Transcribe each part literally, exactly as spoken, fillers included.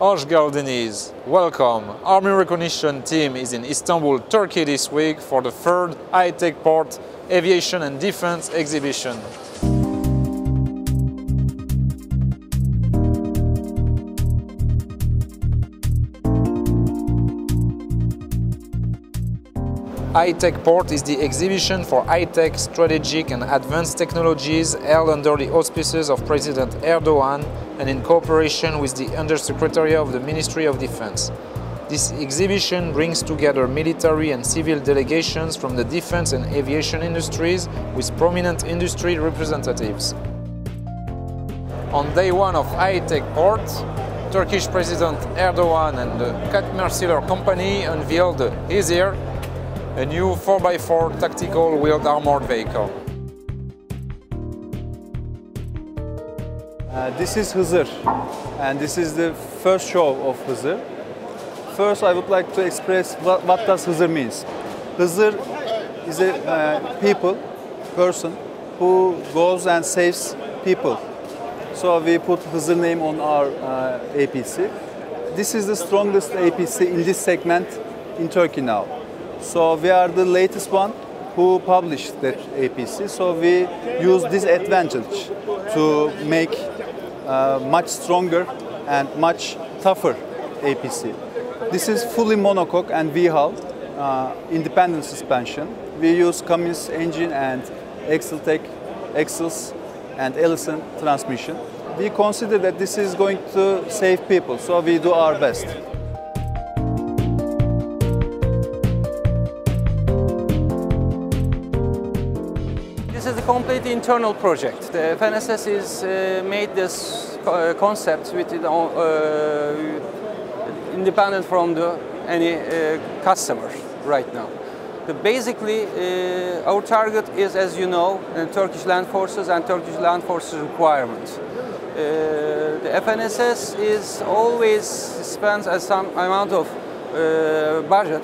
Oğuz Galdiniş, welcome. Army Recognition Team is in Istanbul, Turkey this week for the third High Tech Port Aviation and Defense exhibition. High Tech Port is the exhibition for high-tech, strategic and advanced technologies held under the auspices of President Erdogan and in cooperation with the Undersecretariat of the Ministry of Defense. This exhibition brings together military and civil delegations from the defense and aviation industries with prominent industry representatives. On day one of High Tech Port, Turkish President Erdogan and the Katmarsiler company unveiled the Hızır, a new four by four tactical wheeled armored vehicle. Uh, this is Hızır, and this is the first show of Hızır. First, I would like to express what, what does Hızır means. Hızır is a uh, people, person, who goes and saves people. So we put Hızır name on our uh, A P C. This is the strongest A P C in this segment in Turkey now. So we are the latest one who published that A P C, so we use this advantage to make uh, much stronger and much tougher A P C. This is fully monocoque and V hull, uh, independent suspension. We use Cummins engine and Axletech, axles and Ellison transmission. We consider that this is going to save people, so we do our best. This is a complete internal project. The F N S S is uh, made this uh, concept with it on, uh, independent from the, any uh, customer right now. But basically, uh, our target is, as you know, uh, Turkish Land Forces and Turkish Land Forces requirements. Uh, the F N S S is always spends a some amount of uh, budget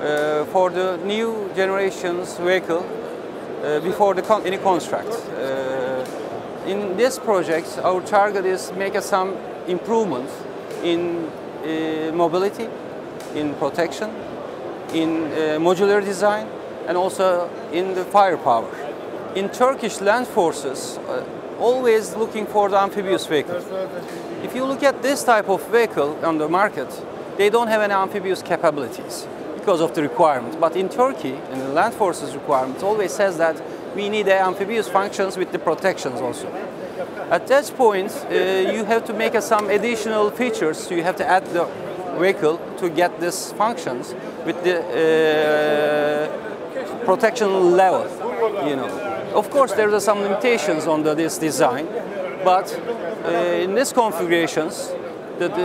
uh, for the new generation's vehicle. Uh, before the con any contract. Uh, in this project, our target is make uh, some improvements in uh, mobility, in protection, in uh, modular design, and also in the firepower. In Turkish Land Forces, uh, always looking for the amphibious vehicle. If you look at this type of vehicle on the market, they don't have any amphibious capabilities. Because of the requirement, but in Turkey, in the Land Forces requirement, always says that we need uh, amphibious functions with the protections also. At that point, uh, you have to make uh, some additional features. You have to add the vehicle to get these functions with the uh, protection level. You know, of course, there are some limitations on the, this design, but uh, in these configurations. That uh,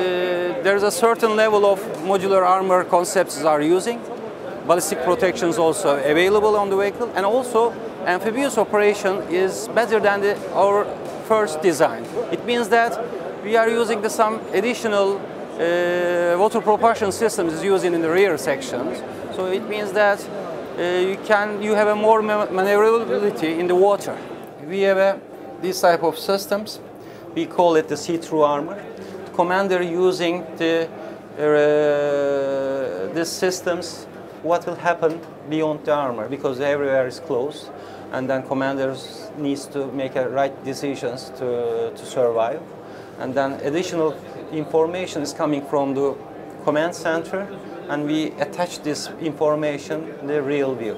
there's a certain level of modular armor concepts are using, ballistic protections also available on the vehicle, and also amphibious operation is better than the, our first design. It means that we are using the, some additional uh, water propulsion systems used in the rear sections, so it means that uh, you, can, you have a more maneuverability in the water. We have a, these type of systems, we call it the see-through armor. Commander using the, uh, these systems, what will happen beyond the armor, because everywhere is closed, and then commanders needs to make a right decisions to, to survive, and then additional information is coming from the command center, and we attach this information in the real view.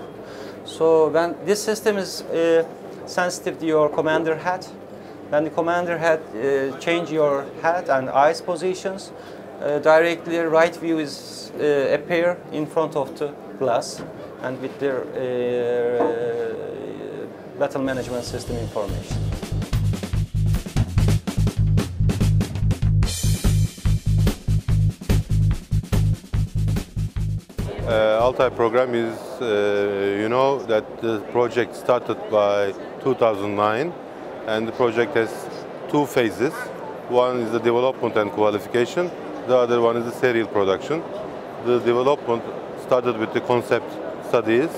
So when this system is uh, sensitive to your commander hat, when the commander had uh, changed your head and eyes positions, uh, directly right view is uh, appear in front of the glass and with their uh, battle management system information. Uh, Altay program is, uh, you know, that the project started by two thousand nine. And the project has two phases. One is the development and qualification. The other one is the serial production. The development started with the concept studies,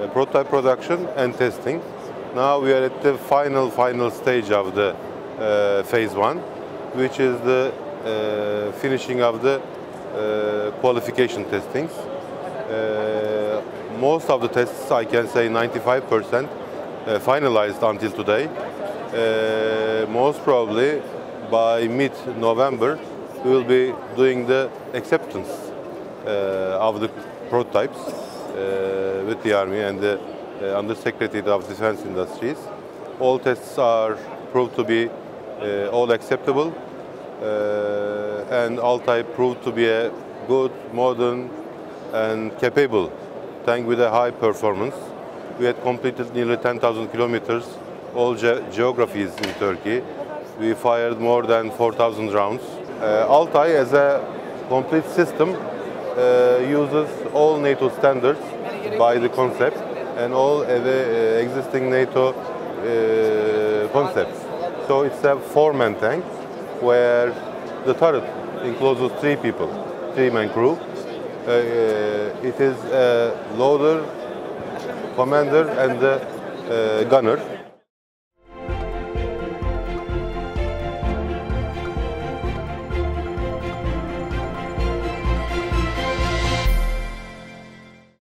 uh, prototype production and testing. Now we are at the final, final stage of the uh, phase one, which is the uh, finishing of the uh, qualification testings. Uh, most of the tests, I can say ninety-five percent, uh, finalized until today. Uh, most probably by mid-November we will be doing the acceptance uh, of the prototypes uh, with the Army and the uh, Undersecretariat of Defense Industries. All tests are proved to be uh, all acceptable, uh, and Altay proved to be a good, modern and capable tank with a high performance. We had completed nearly ten thousand kilometers, all ge geographies in Turkey. We fired more than four thousand rounds. Uh, Altay as a complete system uh, uses all NATO standards by the concept and all uh, existing NATO uh, concepts. So it's a four-man tank where the turret encloses three people, three-man crew. Uh, it is a loader, commander and a uh, gunner.